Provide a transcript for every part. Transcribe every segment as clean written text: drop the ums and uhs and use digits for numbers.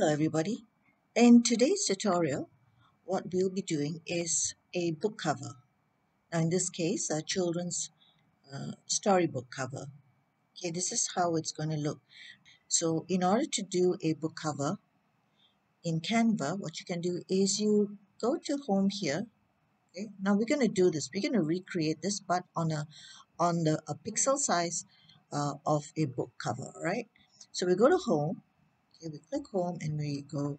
Hello everybody, in today's tutorial what we'll be doing is a book cover. Now in this case a children's storybook cover. Okay, this is how it's going to look. So in order to do a book cover in Canva, what you can do is you go to home here. Okay, now we're going to do this, we're going to recreate this but on a pixel size of a book cover, right? So we go to home. Okay, we click home and we go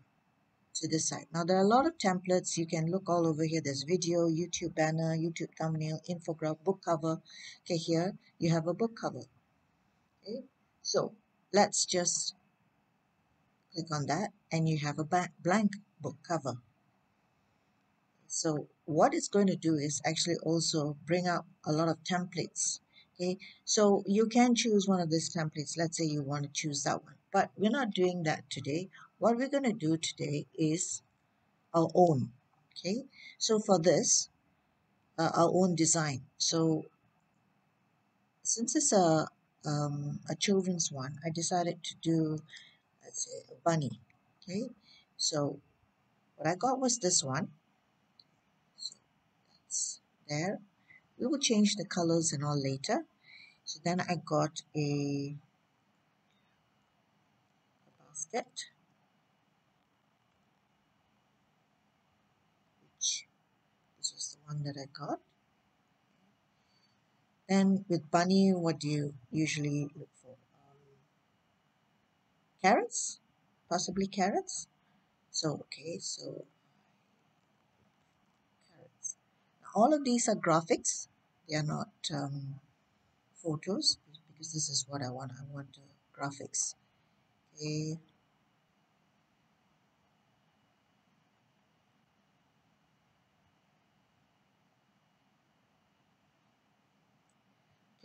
to this side. Now there are a lot of templates. You can look all over here. There's video, YouTube banner, YouTube thumbnail, infographic, book cover. Okay, here you have a book cover. Okay, so let's just click on that and you have a blank book cover. So what it's going to do is actually also bring up a lot of templates. Okay, so you can choose one of these templates. Let's say you want to choose that one. But we're not doing that today. What we're going to do today is our own. Okay, so for this, our own design. So since it's a children's one, I decided to do, let's say, a bunny. Okay, so what I got was this one. So that's there. We will change the colors and all later. So then I got a basket, which this was the one that I got. And with bunny, what do you usually look for? Carrots, possibly carrots. So okay, so carrots. Now, all of these are graphics; they are not photos, because this is what I want. I want graphics. Okay.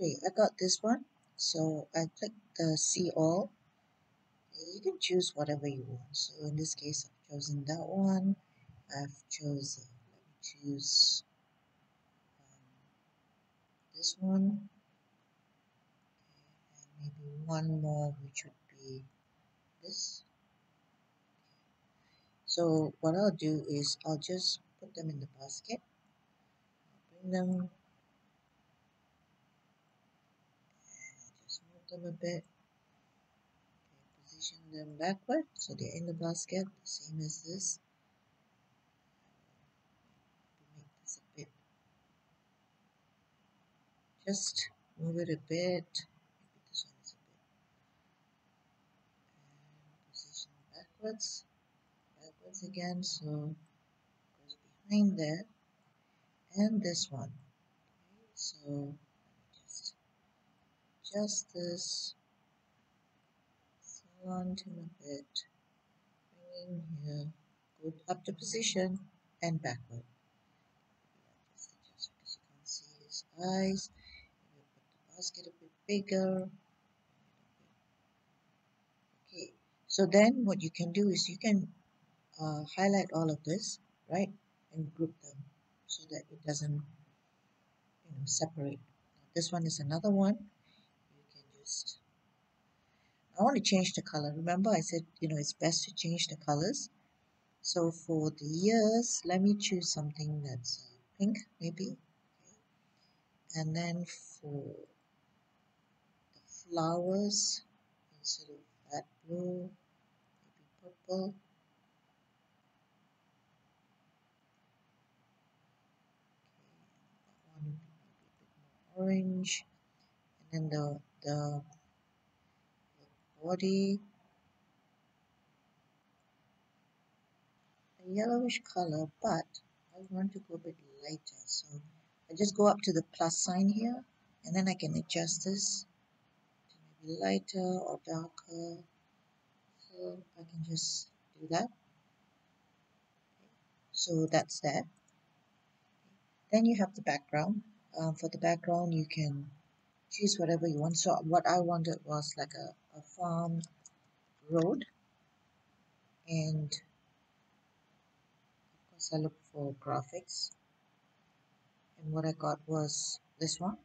Okay, I got this one, so I click the see all. You can choose whatever you want. So in this case, I've chosen that one. I've chosen, let me choose this one, and maybe one more, which would be this. So what I'll do is I'll just put them in the basket. I'll bring them. Them a bit, position them backward so they're in the basket, the same as this. Make this a bit, just move it a bit. Maybe this one is a bit, and position backwards, backwards again, so it goes behind there, and this one. Okay, so just this, slant him a bit, bring him here, go up to position and backward. Just adjust because you can't see his eyes. You put the basket a bit bigger. Okay, so then what you can do is you can highlight all of this, right, and group them so that it doesn't, separate. Now, this one is another one. I want to change the color. Remember I said, it's best to change the colors. So for the ears, let me choose something that's pink, maybe. Okay. And then for the flowers, instead of that blue, maybe purple. Okay. That one would be a bit more orange. And then the body, a yellowish color, but I want to go a bit lighter, so I just go up to the plus sign here and then I can adjust this to maybe lighter or darker, so I can just do that. So that's that. Then you have the background. For the background you can choose whatever you want. So what I wanted was like a farm road, and of course I looked for graphics, and what I got was this one,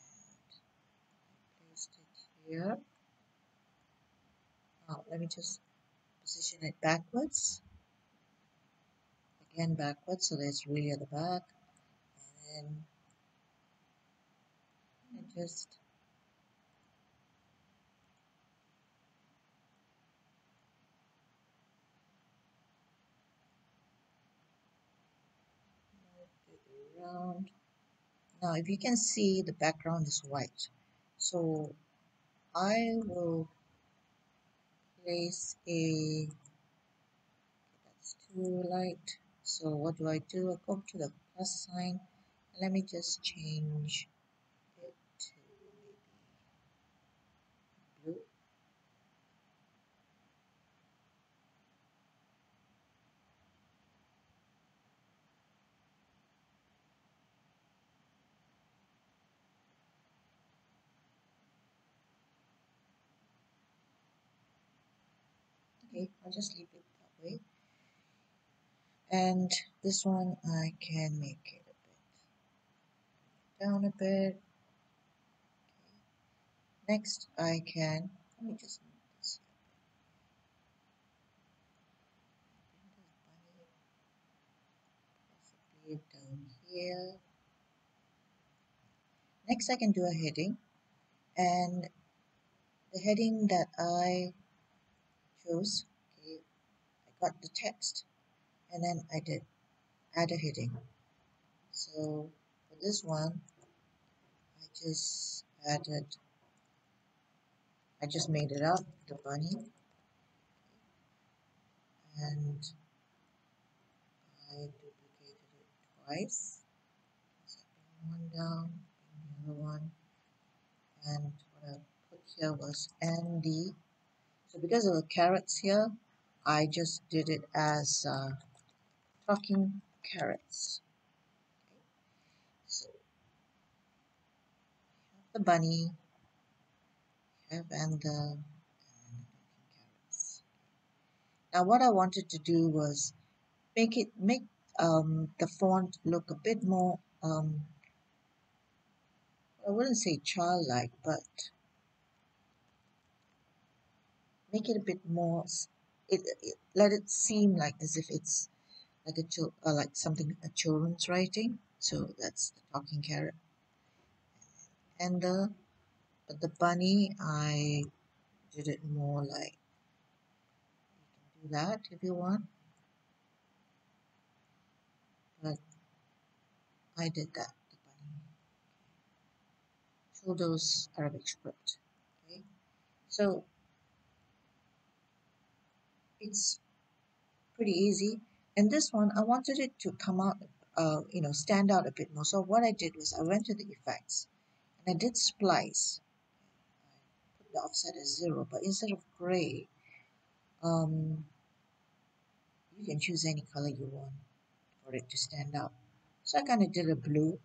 and I placed it here. Now Let me just position it backwards. Again, backwards, so that's really at the back. And then just around. Now, if you can see, the background is white. So I will place a, that's too light. So what do? I go to the plus sign. And let me just change it to maybe blue. Okay, I'll just leave it that way. And this one I can make it a bit down a bit. Okay. Next I can, let me just move this a bit. Possibly down here. Next I can do a heading, and the heading that I chose, okay, I got the text. And then I did add a heading. So for this one, I just made it up, the bunny, and I duplicated it twice. So one down, another one, and what I put here was Andy. So because of the carrots here, I just did it as talking carrots. Okay. So have the bunny, have and the carrots. Now what I wanted to do was make the font look a bit more I wouldn't say childlike, but make it a bit more. Let it seem like as if it's like a children's writing. So that's the talking carrot. And the bunny, I did it more like, you can do that if you want, but I did that, the bunny, through those Arabic script. Okay, so it's pretty easy. And this one, I wanted it to come out, stand out a bit more. So what I did was I went to the effects and I did splice. I put the offset as 0, but instead of gray, you can choose any color you want for it to stand out. So I kind of did a blue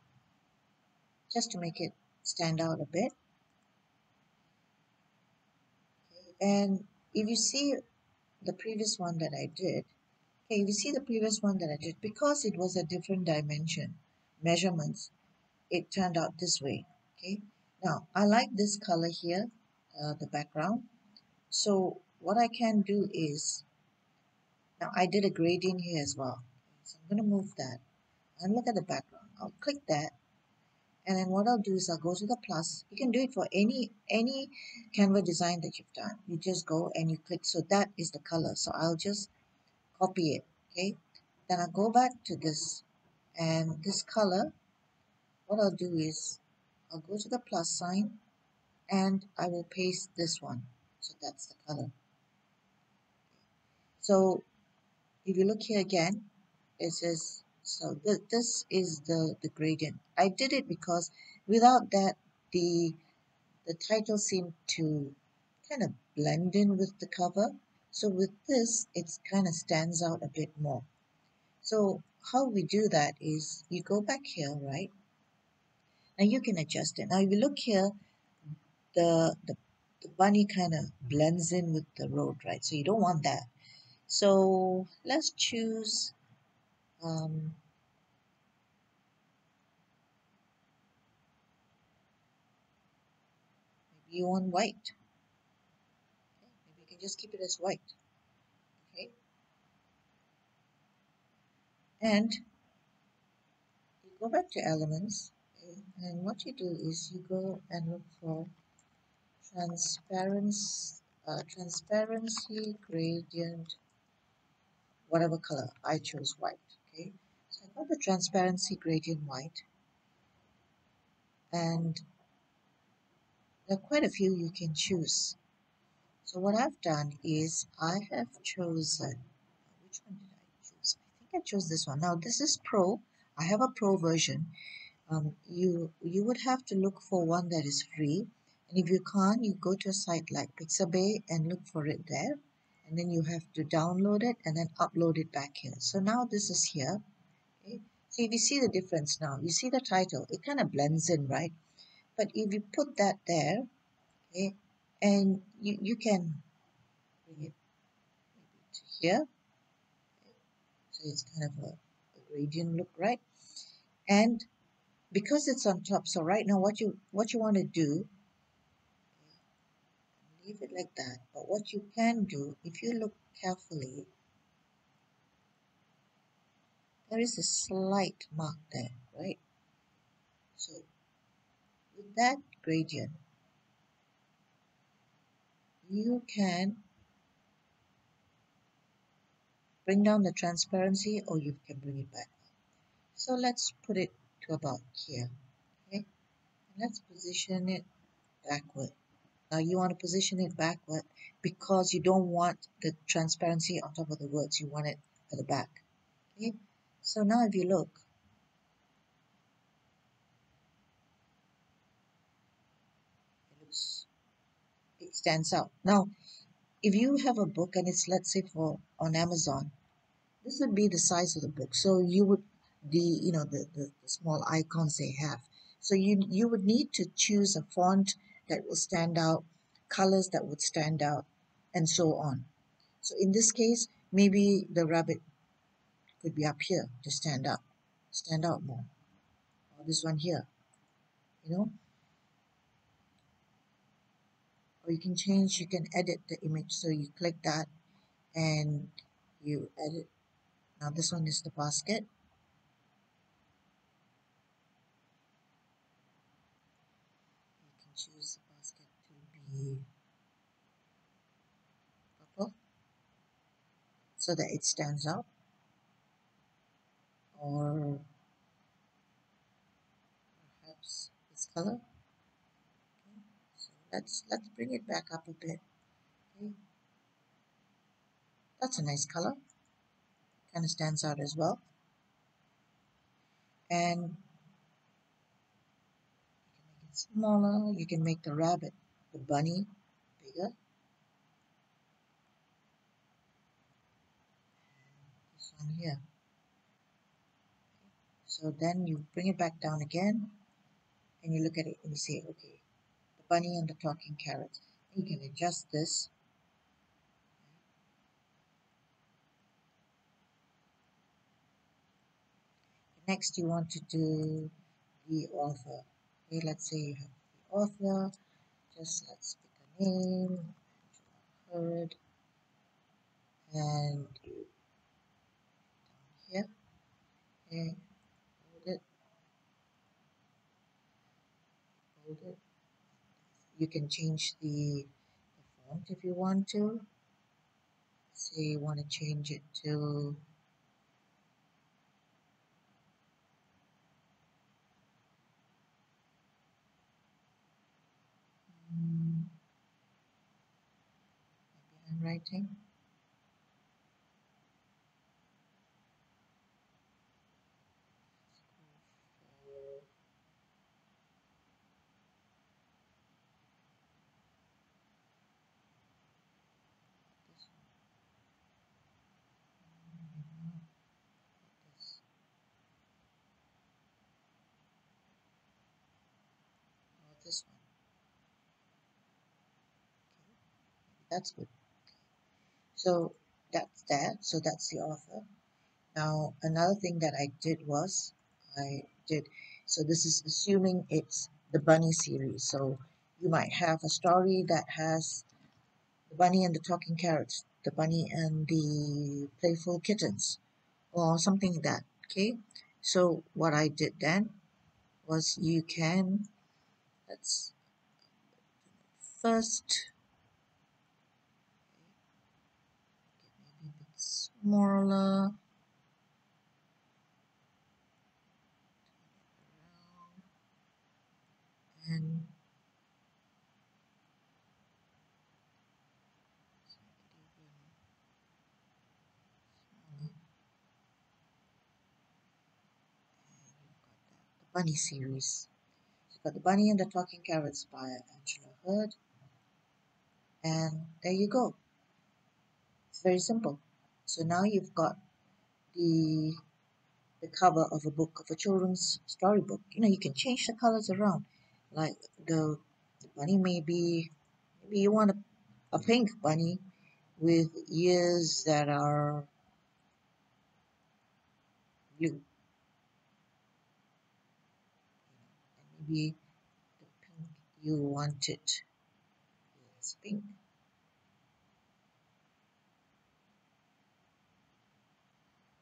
just to make it stand out a bit. Okay. And if you see the previous one that I did, because it was a different dimension, measurements, it turned out this way. Okay. Now, I like this color here, the background. So what I can do is, now I did a gradient here as well. So I'm going to move that and look at the background. I'll click that. And then what I'll do is I'll go to the plus. You can do it for any Canva design that you've done. You just go and you click. So that is the color. So I'll just copy it, okay? Then I'll go back to this, and this color, what I'll do is I'll go to the plus sign and I will paste this one. So that's the color. So if you look here again, it says, so this is the gradient. I did it because without that, the title seemed to kind of blend in with the cover. So with this, it kind of stands out a bit more. So how we do that is you go back here, right? Now you can adjust it. Now if you look here, the bunny kind of blends in with the road, right? So you don't want that. So let's choose, maybe you want white. can just keep it as white. Okay. And you go back to elements, okay, and what you do is you go and look for transparency gradient, whatever color. I chose white. Okay. So I got the transparency gradient white, and there are quite a few you can choose. So what I've done is I have chosen, which one did I choose? I think I chose this one. Now this is Pro. I have a Pro version. You would have to look for one that is free. And if you can't, you go to a site like Pixabay and look for it there. And then you have to download it and then upload it back here. So now this is here. Okay. So if you see the difference now, you see the title. It kind of blends in, right? But if you put that there, okay, and you can bring it maybe to here. Okay. So it's kind of a gradient look, right? And because it's on top, so right now what you want to do, okay, leave it like that. But what you can do, if you look carefully, there is a slight mark there, right? So with that gradient, you can bring down the transparency, or you can bring it back. So let's put it to about here. Okay, let's position it backward. Now you want to position it backward because you don't want the transparency on top of the words. You want it at the back. Okay. So now if you look, it stands out. Now, if you have a book and it's, let's say, on Amazon, this would be the size of the book. So you would, the small icons they have. So you would need to choose a font that will stand out, colors that would stand out, and so on. So in this case, maybe the rabbit could be up here to stand out more, or this one here, or you can edit the image. So you click that and you edit. Now this one is the basket, you can choose the basket to be purple so that it stands out, or perhaps this color. Okay. So let's bring it back up a bit. Okay. That's a nice color. Kind of stands out as well. And you can make it smaller. You can make the rabbit, the bunny, bigger. This one here. So then you bring it back down again and you look at it and you say, okay, the bunny and the talking carrots. You can adjust this. Next you want to do the author. Okay, let's say you have the author. Just let's pick a name, Angela Hood, and you down here. Okay. You can change the font if you want to. Say you want to change it to maybe handwriting. This one. Okay. That's good. So that's there. So that's the author. Now another thing that I did was so this is assuming it's the bunny series. So you might have a story that has The bunny and the talking carrots, the bunny and the playful kittens, or something like that. Okay, so what I did then was you can, let's first, maybe a bit smaller. And the bunny series. So you've got the bunny and the talking carrots by Angela Hood, and there you go. It's very simple. So now you've got the cover of a book, of a children's storybook. You know, you can change the colors around. Like the bunny, maybe you want a pink bunny with ears that are blue. And maybe the pink you want it is pink.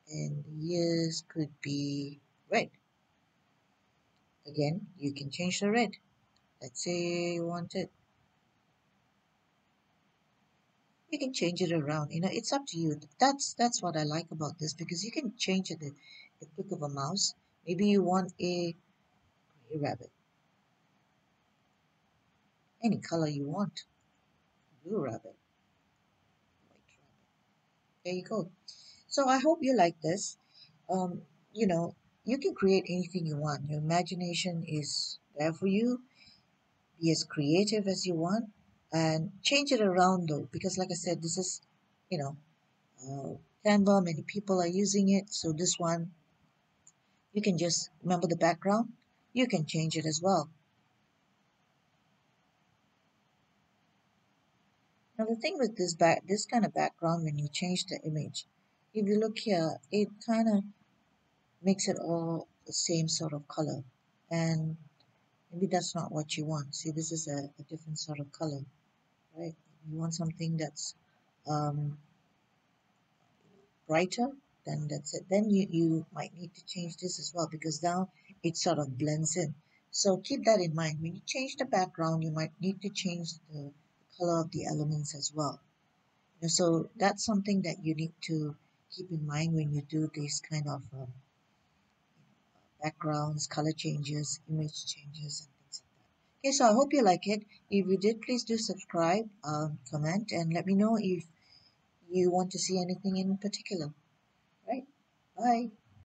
And the ears could be red. Again, you can change the red. Let's say you want it. You can change it around. You know, it's up to you. That's what I like about this, because you can change it at the click of a mouse. Maybe you want a gray rabbit. Any color you want. Blue rabbit. White rabbit. There you go. So I hope you like this. You know, you can create anything you want. Your imagination is there for you. Be as creative as you want, and change it around though, because like I said, this is, you know, Canva, many people are using it. So this one, you can just remember the background. You can change it as well. Now the thing with this kind of background, when you change the image, if you look here, it kind of makes it all the same sort of color, and maybe that's not what you want. See, this is a different sort of color, right? You want something that's brighter, then that's it. Then you might need to change this as well, because now it sort of blends in. So keep that in mind. When you change the background, you might need to change the color of the elements as well. And so that's something that you need to keep in mind when you do these kind of backgrounds, color changes, image changes, and things like that. Okay, so I hope you like it. If you did, please do subscribe, comment, and let me know if you want to see anything in particular. Right? Bye.